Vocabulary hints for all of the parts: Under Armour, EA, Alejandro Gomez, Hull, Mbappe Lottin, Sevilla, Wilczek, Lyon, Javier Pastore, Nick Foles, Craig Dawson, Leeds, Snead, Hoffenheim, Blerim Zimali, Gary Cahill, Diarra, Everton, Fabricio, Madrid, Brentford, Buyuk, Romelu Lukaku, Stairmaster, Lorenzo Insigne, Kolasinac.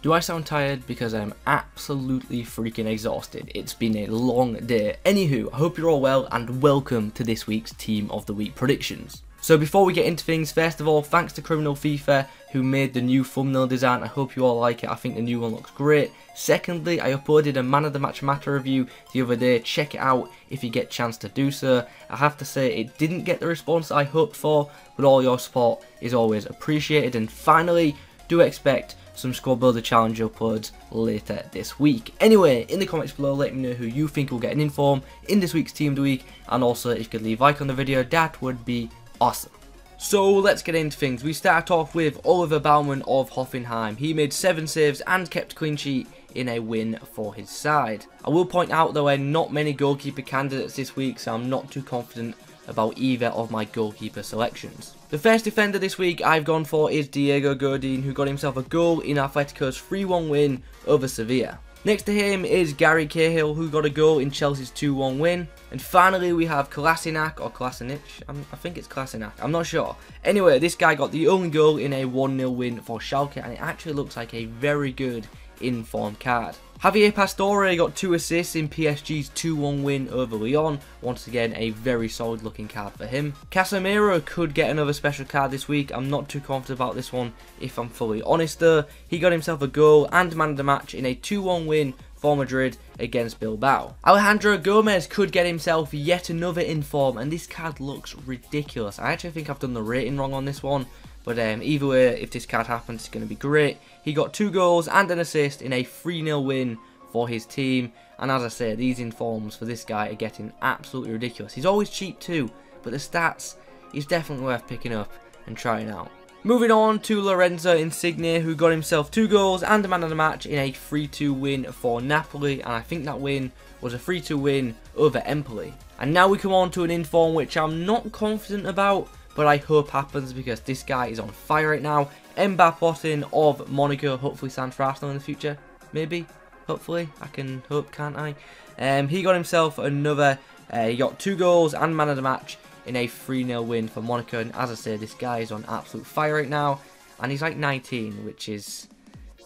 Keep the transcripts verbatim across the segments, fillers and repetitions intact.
Do I sound tired? Because I'm absolutely freaking exhausted. It's been a long day. Anywho, I hope you're all well and welcome to this week's Team of the Week predictions. So before we get into things, first of all, thanks to Criminal FIFA who made the new thumbnail design. I hope you all like it. I think the new one looks great. Secondly, I uploaded a Man of the Match Matter review the other day. Check it out if you get a chance to do so. I have to say it didn't get the response I hoped for, but all your support is always appreciated. And finally, do expect some squad builder challenge uploads later this week. Anyway, in the comments below, let me know who you think will get an inform in this week's Team of the Week, and also if you could leave a like on the video, that would be awesome. So let's get into things. We start off with Oliver Baumann of Hoffenheim. He made seven saves and kept a clean sheet in a win for his side. I will point out there were not many goalkeeper candidates this week, so I'm not too confident about either of my goalkeeper selections. The first defender this week I've gone for is Diego Godin, who got himself a goal in Atletico's three one win over Sevilla. Next to him is Gary Cahill, who got a goal in Chelsea's two one win. And finally we have Kolasinac, or Kolasinac, I'm, I think it's Kolasinac, I'm not sure. Anyway, this guy got the only goal in a one nil win for Schalke, and it actually looks like a very good in-form card. Javier Pastore got two assists in P S G's two one win over Lyon. Once again, a very solid looking card for him. Casemiro could get another special card this week. I'm not too confident about this one, if I'm fully honest though. He got himself a goal and man of the match in a two one win for Madrid against Bilbao. Alejandro Gomez could get himself yet another inform, and this card looks ridiculous. I actually think I've done the rating wrong on this one. But um, either way, if this card happens, it's going to be great. He got two goals and an assist in a three nil win for his team. And as I say, these informs for this guy are getting absolutely ridiculous. He's always cheap too, but the stats, he's definitely worth picking up and trying out. Moving on to Lorenzo Insigne, who got himself two goals and a man of the match in a three two win for Napoli. And I think that win was a three two win over Empoli. And now we come on to an inform which I'm not confident about, but I hope happens because this guy is on fire right now. Mbappe Lottin of Monaco, hopefully signed for Arsenal in the future. Maybe, hopefully, I can hope, can't I? Um, he got himself another, uh, he got two goals and man of the match in a three nil win for Monaco. And as I say, this guy is on absolute fire right now. And he's like nineteen, which is,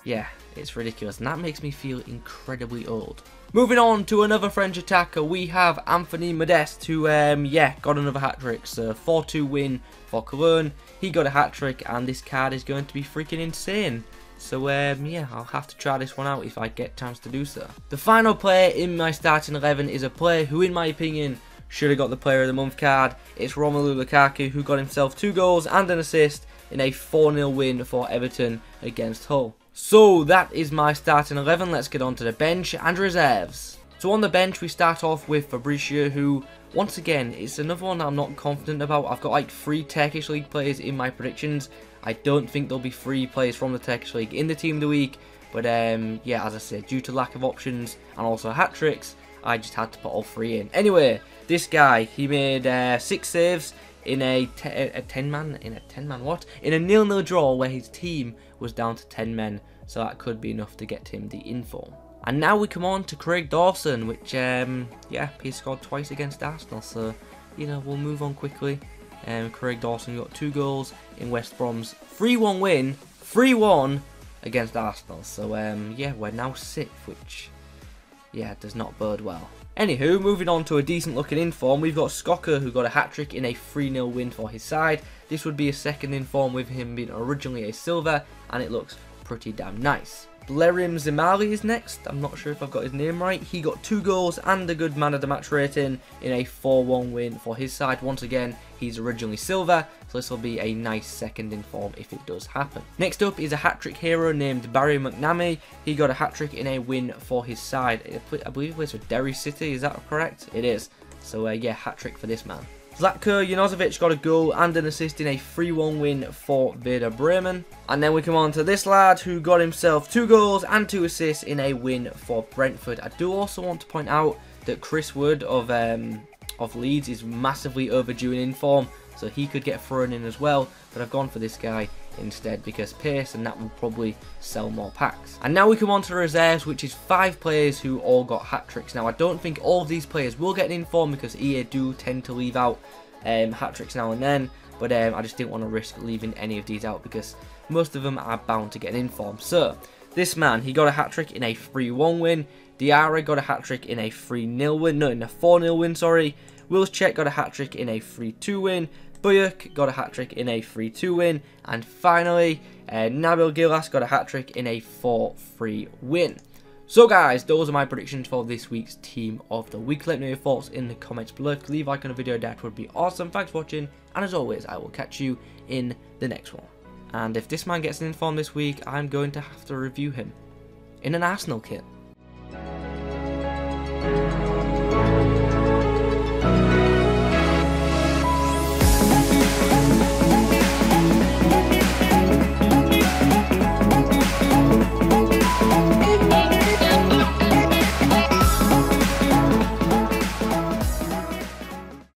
yeah, it's ridiculous. And that makes me feel incredibly old. Moving on to another French attacker, we have Anthony Modeste, who, um, yeah, got another hat-trick. So, four two win for Cologne. He got a hat-trick, and this card is going to be freaking insane. So, um, yeah, I'll have to try this one out if I get a chance to do so. The final player in my starting eleven is a player who, in my opinion, should have got the Player of the Month card. It's Romelu Lukaku, who got himself two goals and an assist in a four nil win for Everton against Hull. So that is my starting eleven. Let's get on to the bench and reserves. So on the bench we start off with Fabricio, who once again is another one I'm not confident about. I've got like three Turkish League players in my predictions. I don't think there'll be three players from the Turkish League in the Team of the Week. But um, yeah, as I said, due to lack of options and also hat-tricks, I just had to put all three in. Anyway, this guy, he made uh, six saves in a ten man, in a ten man what? In a nil nil draw where his team was down to ten men, so that could be enough to get him the inform. And now we come on to Craig Dawson, which, um, yeah, he scored twice against Arsenal, so, you know, we'll move on quickly. Um, Craig Dawson got two goals in West Brom's three one win, three one against Arsenal, so, um, yeah, we're now sixth, which, yeah, does not bode well. Anywho, moving on to a decent looking inform, we've got Skocker, who got a hat-trick in a three nil win for his side. This would be a second inform with him being originally a silver, and it looks pretty damn nice. Blerim Zimali is next. I'm not sure if I've got his name right. He got two goals and a good man of the match rating in a four one win for his side. Once again, he's originally silver, so this will be a nice second inform if it does happen. Next up is a hat-trick hero named Barry McNamee. He got a hat-trick in a win for his side. I believe he plays for Derry City, is that correct? It is. So uh, yeah, hat-trick for this man. Zlatko Janozovic got a goal and an assist in a three one win for Werder Bremen. And then we come on to this lad, who got himself two goals and two assists in a win for Brentford. I do also want to point out that Chris Wood of um, of Leeds is massively overdue in inform, so he could get thrown in as well, but I've gone for this guy instead because pace, and that will probably sell more packs. And now we come on to the reserves, which is five players who all got hat-tricks. Now I don't think all of these players will get an inform because E A do tend to leave out um, hat-tricks now and then, but um, I just didn't want to risk leaving any of these out because most of them are bound to get an inform. So This man, he got a hat-trick in a three one win. Diarra got a hat-trick in a three nil win. No, in a four nil win, sorry. Wilczek got a hat-trick in a three two win. Buyuk got a hat-trick in a three two win. And finally, uh, Nabil Gillas got a hat-trick in a four three win. So guys, those are my predictions for this week's Team of the Week. Let me know your thoughts in the comments below. Leave a like on the video, that would be awesome. Thanks for watching, and as always, I will catch you in the next one. And if this man gets an inform this week, I'm going to have to review him in an Arsenal kit.